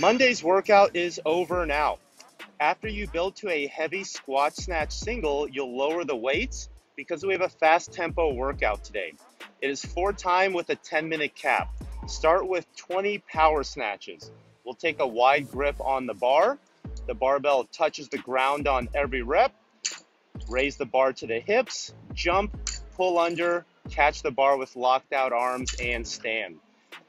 Monday's workout is over now. After you build to a heavy squat snatch single, you'll lower the weights because we have a fast tempo workout today. It is 4x with a 10-minute cap. Start with 20 power snatches. We'll take a wide grip on the bar. The barbell touches the ground on every rep. Raise the bar to the hips, jump, pull under, catch the bar with locked out arms and stand.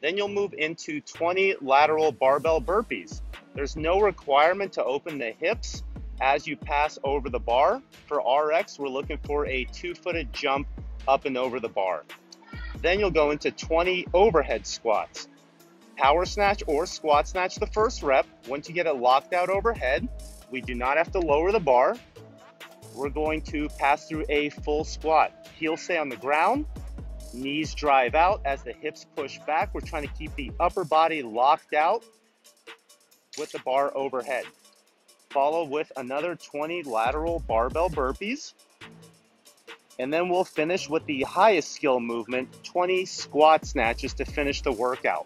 Then you'll move into 20 lateral barbell burpees. There's no requirement to open the hips as you pass over the bar. For RX, we're looking for a 2-footed jump up and over the bar. Then you'll go into 20 overhead squats. Power snatch or squat snatch the first rep. Once you get it locked out overhead, we do not have to lower the bar. We're going to pass through a full squat. Heels stay on the ground. Knees drive out as the hips push back. We're trying to keep the upper body locked out with the bar overhead. Follow with another 20 lateral barbell burpees. And then we'll finish with the highest skill movement, 20 squat snatches to finish the workout.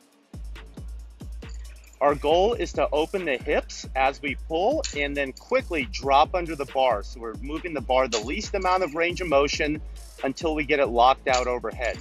Our goal is to open the hips as we pull and then quickly drop under the bar. So we're moving the bar the least amount of range of motion until we get it locked out overhead.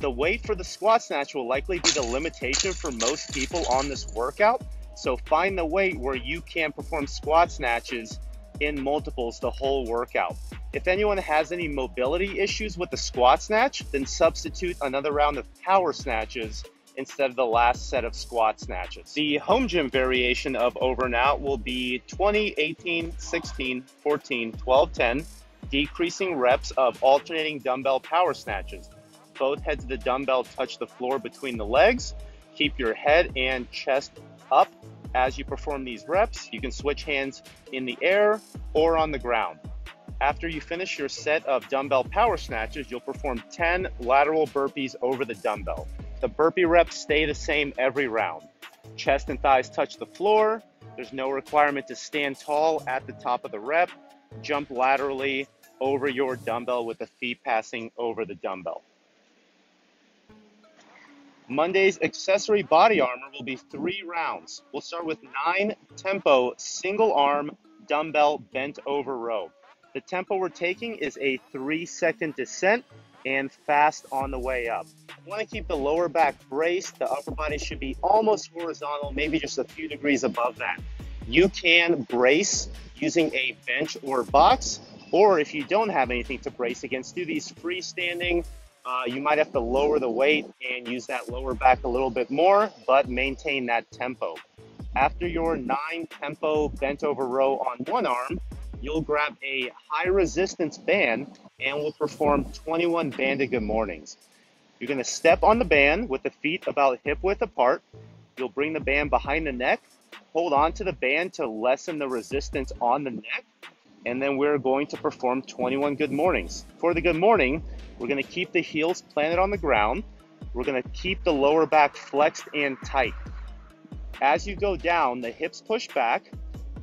The weight for the squat snatch will likely be the limitation for most people on this workout. So find the weight where you can perform squat snatches in multiples the whole workout. If anyone has any mobility issues with the squat snatch, then substitute another round of power snatches instead of the last set of squat snatches. The home gym variation of over and out will be 20, 18, 16, 14, 12, 10, decreasing reps of alternating dumbbell power snatches. Both heads of the dumbbell touch the floor between the legs. Keep your head and chest up as you perform these reps. You can switch hands in the air or on the ground. After you finish your set of dumbbell power snatches, you'll perform 10 lateral burpees over the dumbbell. The burpee reps stay the same every round. Chest and thighs touch the floor. There's no requirement to stand tall at the top of the rep. Jump laterally over your dumbbell with the feet passing over the dumbbell. Monday's accessory body armor will be 3 rounds. We'll start with 9 tempo single arm dumbbell bent over row. The tempo we're taking is a 3-second descent and fast on the way up. You want to keep the lower back braced. The upper body should be almost horizontal, maybe just a few degrees above that. You can brace using a bench or box, or if you don't have anything to brace against, do these freestanding. You might have to lower the weight and use that lower back a little bit more, but maintain that tempo. After your 9 tempo bent over row on one arm, you'll grab a high resistance band and we'll perform 21 banded good mornings. You're gonna step on the band with the feet about hip width apart. You'll bring the band behind the neck, hold on to the band to lessen the resistance on the neck, and then we're going to perform 21 good mornings. For the good morning, we're gonna keep the heels planted on the ground. We're gonna keep the lower back flexed and tight. As you go down, the hips push back,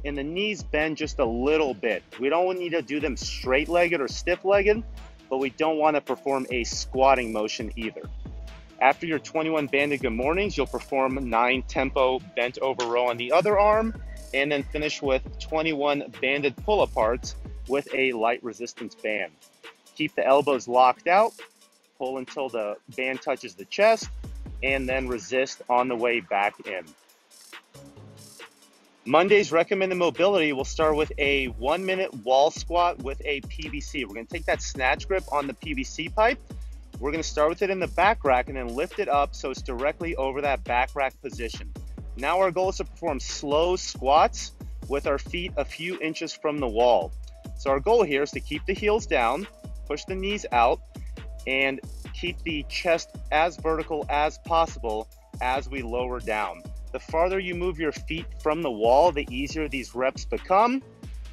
and the knees bend just a little bit. We don't need to do them straight-legged or stiff-legged, but we don't want to perform a squatting motion either. After your 21 banded good mornings, you'll perform 9 tempo bent over row on the other arm, and then finish with 21 banded pull-aparts with a light resistance band. Keep the elbows locked out, pull until the band touches the chest, and then resist on the way back in. Monday's recommended mobility will start with a 1-minute wall squat with a PVC. We're gonna take that snatch grip on the PVC pipe. We're gonna start with it in the back rack and then lift it up so it's directly over that back rack position. Now our goal is to perform slow squats with our feet a few inches from the wall. So our goal here is to keep the heels down, push the knees out, and keep the chest as vertical as possible as we lower down. The farther you move your feet from the wall, the easier these reps become.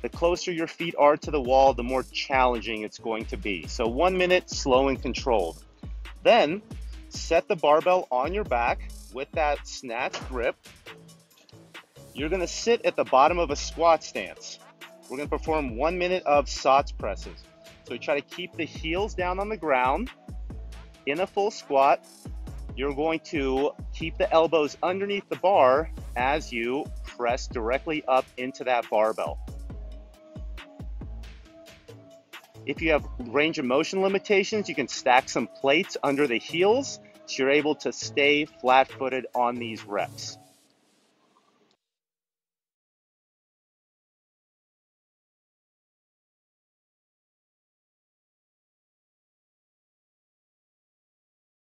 The closer your feet are to the wall, the more challenging it's going to be. So 1 minute, slow and controlled. Then Set the barbell on your back with that snatch grip. You're gonna sit at the bottom of a squat stance. We're gonna perform 1 minute of Sotts presses. So you try to keep the heels down on the ground in a full squat. You're going to keep the elbows underneath the bar as you press directly up into that barbell. If you have range of motion limitations, you can stack some plates under the heels so you're able to stay flat-footed on these reps.